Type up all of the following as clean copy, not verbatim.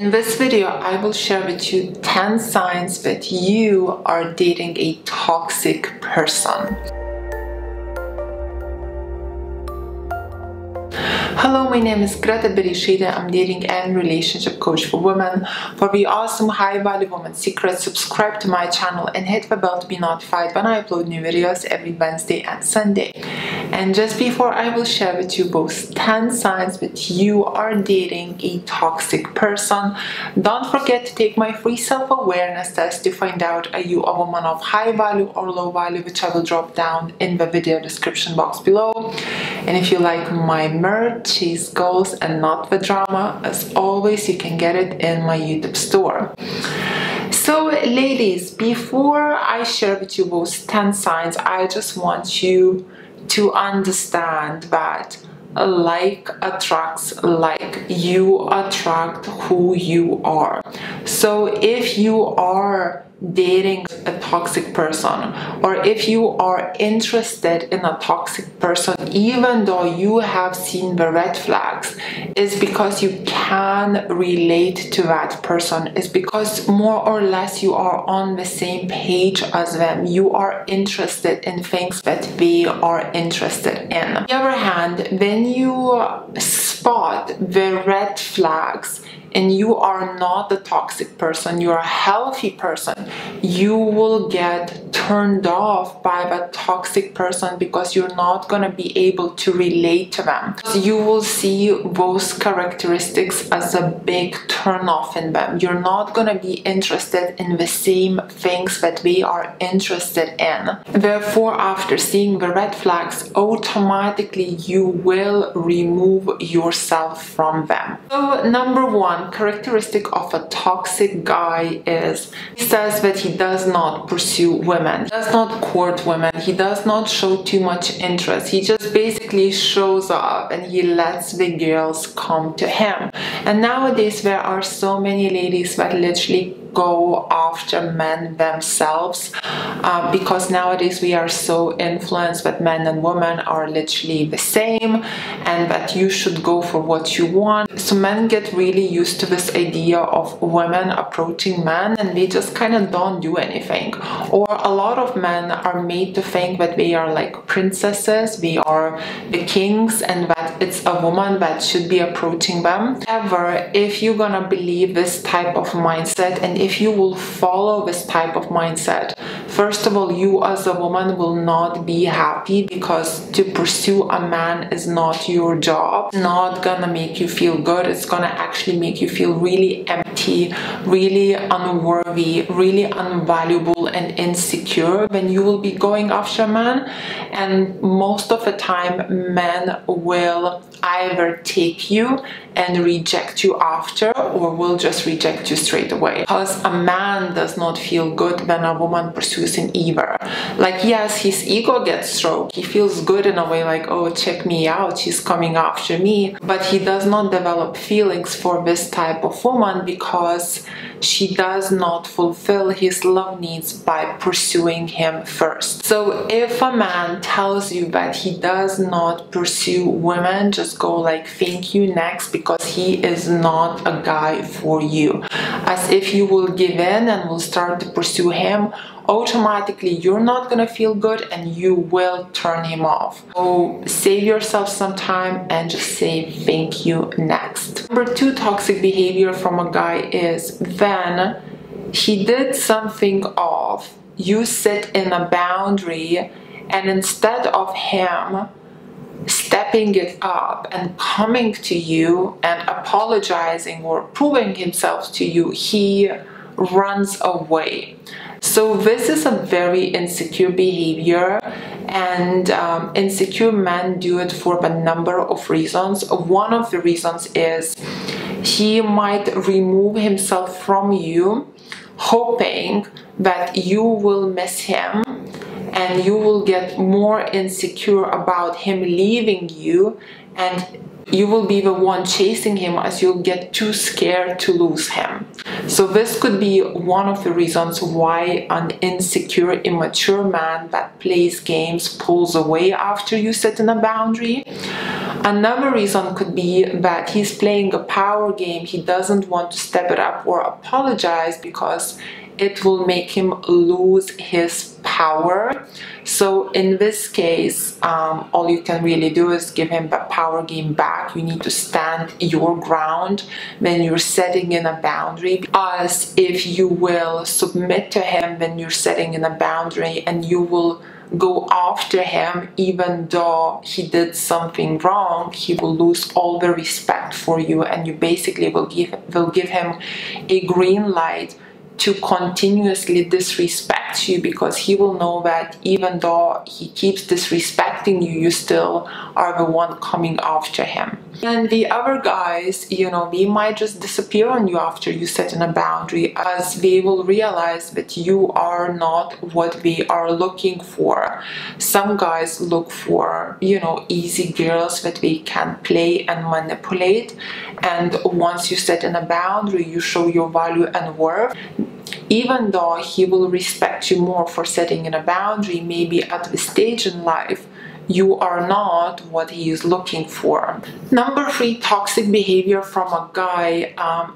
In this video, I will share with you 10 signs that you are dating a toxic person. Hello, my name is Greta Bereisaite. I'm dating and relationship coach for women. For the awesome high-value woman secrets, subscribe to my channel and hit the bell to be notified when I upload new videos every Wednesday and Sunday. And just before, I will share with you both 10 signs that you are dating a toxic person. Don't forget to take my free self-awareness test to find out, are you a woman of high value or low value, which I will drop down in the video description box below. And if you like my merch, cheese goals and not the drama, as always, you can get it in my YouTube store. So ladies, before I share with you both 10 signs, I just want you to understand that like attracts like. You attract who you are. So if you are dating a toxic person, or if you are interested in a toxic person, even though you have seen the red flags, it's because you can relate to that person. It's because more or less you are on the same page as them. You are interested in things that they are interested in. On the other hand, when you spot the red flags and you are not the toxic person, you're a healthy person, you will get turned off by the toxic person because you're not going to be able to relate to them. You will see those characteristics as a big turn-off in them. You're not going to be interested in the same things that they are interested in. Therefore, after seeing the red flags, automatically you will remove yourself from them. So number one, characteristic of a toxic guy is he says that he does not pursue women, he does not court women, he does not show too much interest. He just basically shows up and he lets the girls come to him. And nowadays there are so many ladies that literally go after men themselves, because nowadays we are so influenced that men and women are literally the same and that you should go for what you want. So men get really used to this idea of women approaching men and they just kind of don't do anything. Or a lot of men are made to think that they are like princesses, they are the kings, and that it's a woman that should be approaching them. However, if you're gonna believe this type of mindset and if you will follow this type of mindset, first of all, you as a woman will not be happy, because to pursue a man is not your job. It's not gonna make you feel good. It's gonna actually make you feel really empty, really unworthy, really unvaluable and insecure when you will be going after a man. And most of the time, men will either take you and reject you after, or will just reject you straight away. Because a man does not feel good when a woman pursues him either. Like, yes, his ego gets stroked. He feels good in a way, like, oh, check me out, she's coming after me. But he does not develop feelings for this type of woman because she does not fulfill his love needs by pursuing him first. So if a man tells you that he does not pursue women, just go like, thank you, next, because he is not a guy for you. As if you will give in and will start to pursue him, automatically you're not gonna feel good and you will turn him off. So save yourself some time and just say thank you, next. Number two toxic behavior from a guy is when he did something off, you sit in a boundary, and instead of him stepping it up and coming to you and apologizing or proving himself to you, he runs away. So this is a very insecure behavior, and insecure men do it for a number of reasons. One of the reasons is he might remove himself from you, hoping that you will miss him and you will get more insecure about him leaving you, and you will be the one chasing him as you'll get too scared to lose him. So this could be one of the reasons why an insecure, immature man that plays games pulls away after you set in a boundary. Another reason could be that he's playing a power game. He doesn't want to step it up or apologize because it will make him lose his power. So in this case, all you can really do is give him that power game back. You need to stand your ground when you're setting in a boundary, as if you will submit to him when you're setting in a boundary, and you will go after him even though he did something wrong. He will lose all the respect for you, and you basically will give him a green light to continuously disrespect you, because he will know that even though he keeps disrespecting you, you still are the one coming after him. And the other guys, you know, they might just disappear on you after you set in a boundary, as they will realize that you are not what they are looking for. Some guys look for, you know, easy girls that they can play and manipulate, and once you set in a boundary, you show your value and worth. Even though he will respect you more for setting in a boundary, maybe at this stage in life, you are not what he is looking for. Number 3, toxic behavior from a guy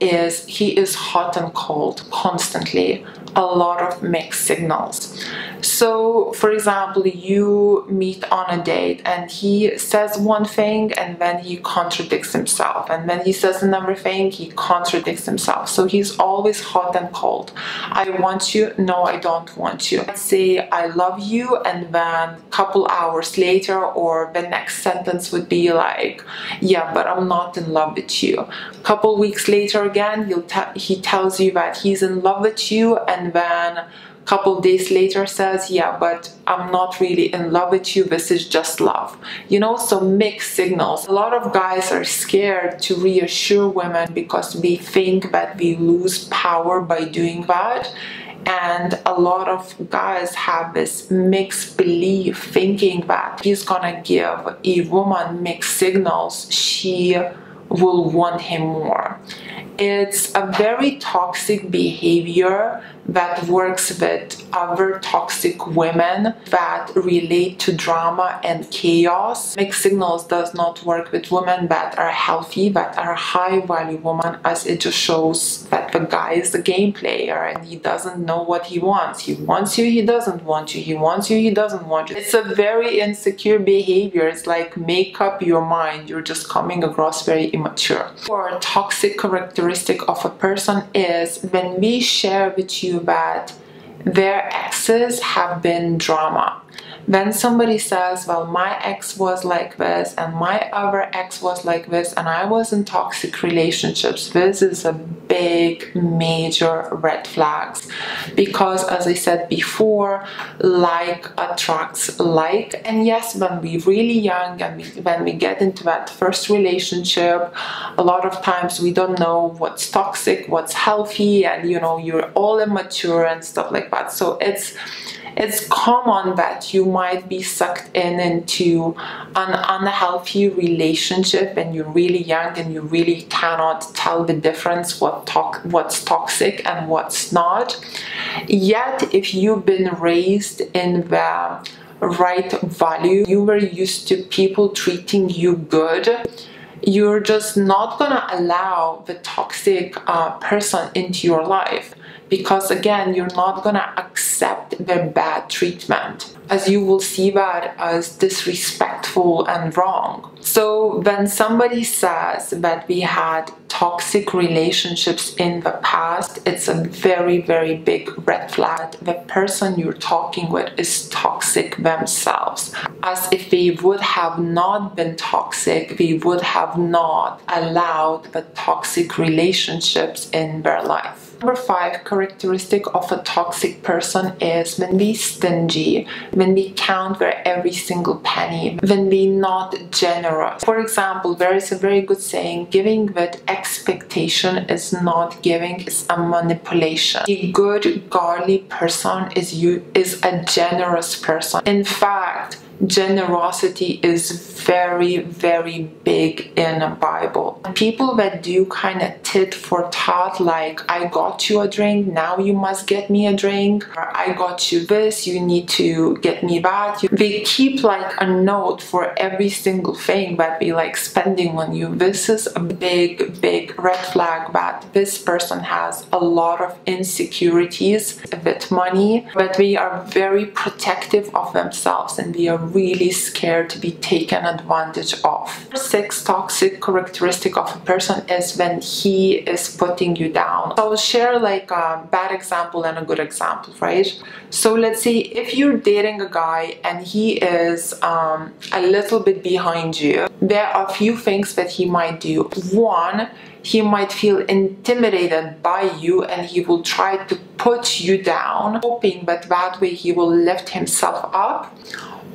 is he is hot and cold constantly. A lot of mixed signals. So, for example, you meet on a date and he says one thing and then he contradicts himself, and then he says another thing, he contradicts himself. So he's always hot and cold. I want you, no, I don't want you. Let's say I love you, and then a couple hours later, or the next sentence would be like, yeah, but I'm not in love with you. A couple weeks later again, he tells you that he's in love with you, and then a couple days later says, yeah, but I'm not really in love with you, this is just love. You know, so mixed signals. A lot of guys are scared to reassure women because they think that they lose power by doing that. And a lot of guys have this mixed belief, thinking that he's gonna give a woman mixed signals, she will want him more. It's a very toxic behavior that works with other toxic women that relate to drama and chaos. Mixed signals does not work with women that are healthy, that are high value women, as it just shows that the guy is a game player and he doesn't know what he wants. He wants you, he doesn't want you. He wants you, he doesn't want you. It's a very insecure behavior. It's like, make up your mind. You're just coming across very immature. Or a toxic characteristic of a person is when we share with you that their exes have been drama. Then somebody says, well, my ex was like this and my other ex was like this and I was in toxic relationships. This is a big, major red flag, because as I said before, like attracts like. And yes, when we're really young and when we get into that first relationship, a lot of times we don't know what's toxic, what's healthy, and you know, you're all immature and stuff like that. So it's common that you might be sucked into an unhealthy relationship and you're really young and you really cannot tell the difference what's toxic and what's not. Yet, if you've been raised in the right value, you were used to people treating you good, you're just not gonna allow the toxic person into your life. Because again, you're not gonna accept their bad treatment, as you will see that as disrespectful and wrong. So when somebody says that we had toxic relationships in the past, it's a very, very big red flag. The person you're talking with is toxic themselves. As if they would have not been toxic, they would have not allowed the toxic relationships in their life. Number 5 characteristic of a toxic person is when they're stingy, when they count their every single penny, when they're not generous. For example, there is a very good saying, giving with expectation is not giving, it's a manipulation. A good, godly person is a generous person. In fact, generosity is very, very big in the Bible. People that do kind of tit for tat, like, I got you a drink, now you must get me a drink, or I got you this, you need to get me that. They keep like a note for every single thing that they like spending on you. This is a big, big red flag that this person has a lot of insecurities with money, but they are very protective of themselves and they are really scared to be taken advantage of. Number 6 toxic characteristic of a person is when he is putting you down. So I'll share like a bad example and a good example, right? So let's say if you're dating a guy and he is a little bit behind you, there are a few things that he might do. One, he might feel intimidated by you and he will try to put you down, hoping that that way he will lift himself up,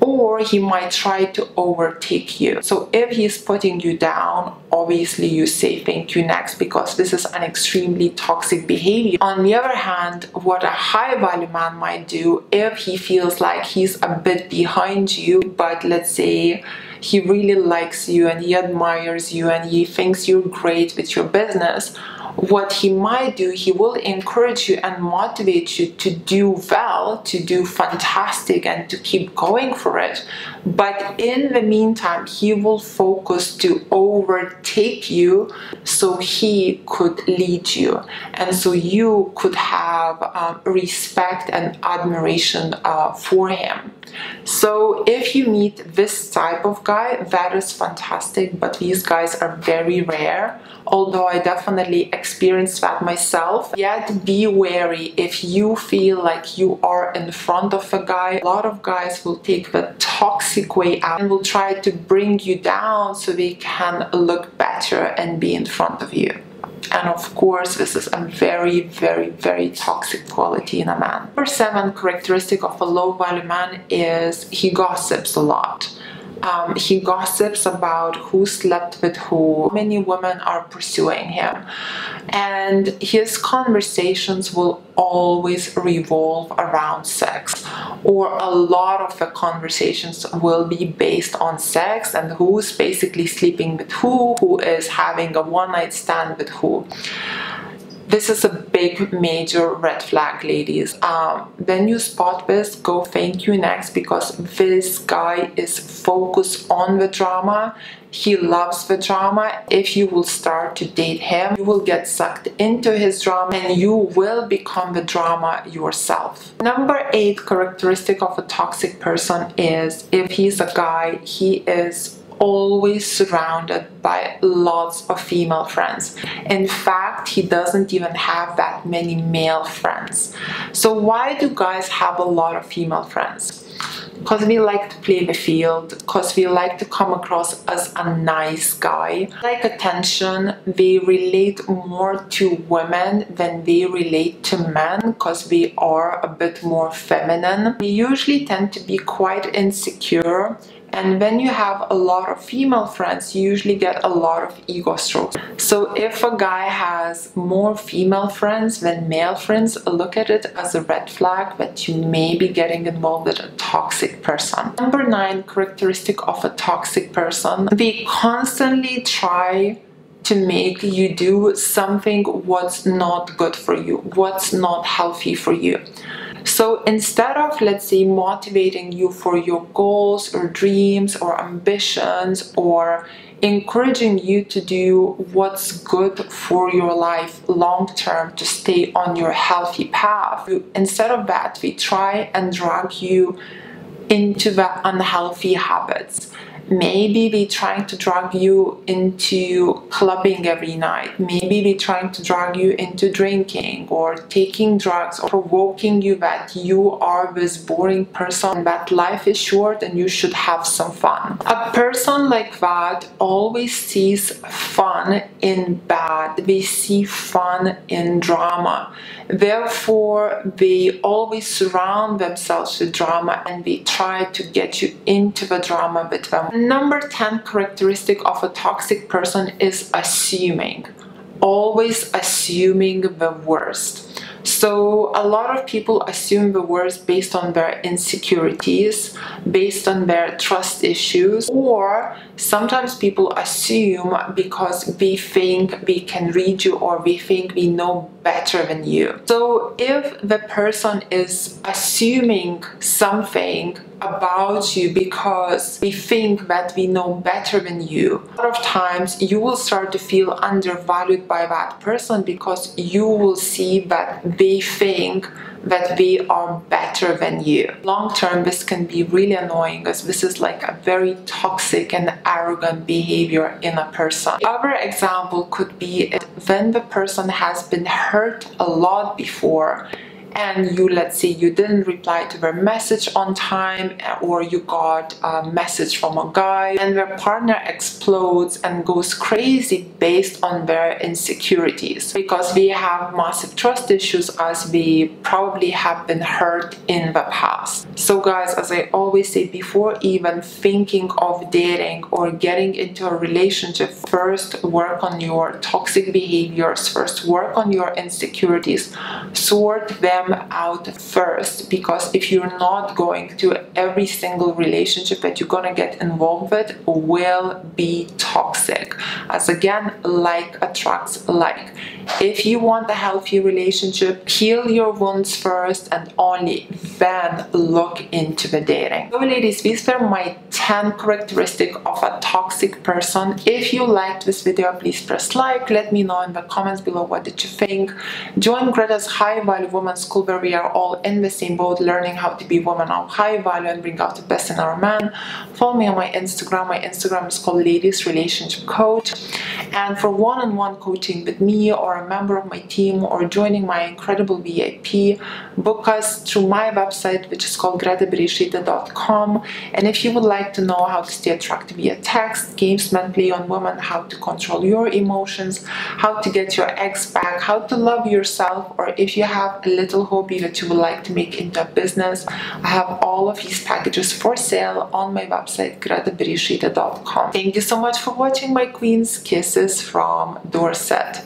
or he might try to overtake you. So if he's putting you down, obviously you say thank you next, because this is an extremely toxic behavior. On the other hand, what a high value man might do if he feels like he's a bit behind you, but let's say he really likes you and he admires you and he thinks you're great with your business, what he might do, he will encourage you and motivate you to do well, to do fantastic and to keep going for it. But in the meantime, he will focus to overtake you so he could lead you. And so you could have respect and admiration for him. So if you meet this type of guy, that is fantastic, but these guys are very rare, although I definitely experienced that myself. Yet be wary if you feel like you are in front of a guy. A lot of guys will take the toxic way out and will try to bring you down so they can look better and be in front of you. And of course, this is a very, very, very toxic quality in a man. Number 7 characteristic of a low value man is he gossips a lot. He gossips about who slept with who, many women are pursuing him, and his conversations will always revolve around sex, or a lot of the conversations will be based on sex and who's basically sleeping with who is having a one-night stand with who. This is a big, major red flag, ladies. When you spot this, go thank you next, because this guy is focused on the drama. He loves the drama. If you will start to date him, you will get sucked into his drama and you will become the drama yourself. Number 8 characteristic of a toxic person is if he's a guy, he is always surrounded by lots of female friends. In fact, he doesn't even have that many male friends. So why do guys have a lot of female friends? Because we like to play the field, because we like to come across as a nice guy. Like attention, they relate more to women than they relate to men, because we are a bit more feminine. We usually tend to be quite insecure, and when you have a lot of female friends, you usually get a lot of ego strokes. So if a guy has more female friends than male friends, look at it as a red flag that you may be getting involved with a toxic person. Number 9 characteristic of a toxic person, they constantly try to make you do something what's not good for you, what's not healthy for you. So instead of, let's say, motivating you for your goals or dreams or ambitions, or encouraging you to do what's good for your life long term, to stay on your healthy path, instead of that, we try and drag you into the unhealthy habits. Maybe they're trying to drag you into clubbing every night. Maybe they're trying to drag you into drinking or taking drugs, or provoking you that you are this boring person, that life is short and you should have some fun. A person like that always sees fun in bad. They see fun in drama. Therefore, they always surround themselves with drama and they try to get you into the drama with them. Number 10 characteristic of a toxic person is assuming. Always assuming the worst. So a lot of people assume the worst based on their insecurities, based on their trust issues, or sometimes people assume because they think they can read you or they think they know better than you. So if the person is assuming something about you because we think that we know better than you, a lot of times you will start to feel undervalued by that person because you will see that they think that they are better than you. Long term, this can be really annoying as this is like a very toxic and arrogant behavior in a person. Another example could be when the person has been hurt a lot before and you, let's say, you didn't reply to their message on time, or you got a message from a guy and their partner explodes and goes crazy based on their insecurities because they have massive trust issues as we probably have been hurt in the past. So guys, as I always say, before even thinking of dating or getting into a relationship, first work on your toxic behaviors, first work on your insecurities, sort them out first, because if you're not going to, every single relationship that you're gonna get involved with will be toxic. As again, like attracts like. If you want a healthy relationship, heal your wounds first and only then look into the dating. So ladies, these were my 10 characteristics of a toxic person. If you liked this video, please press like. Let me know in the comments below what did you think. Join Greta's High Value Women's School, where we are all in the same boat, learning how to be women of high value and bring out the best in our men. Follow me on my Instagram. My Instagram is called Ladies Relationship Coach. And for one-on-one coaching with me or a member of my team or joining my incredible VIP, book us through my website, which is called gretabereisaite.com. And if you would like to know how to stay attractive via text, games men play on women, how to control your emotions, how to get your ex back, how to love yourself, or if you have a little hobby that you would like to make into a business, I have all of these packages for sale on my website, gretabereisaite.com. Thank you so much for watching, my queens. Kisses from Dorset.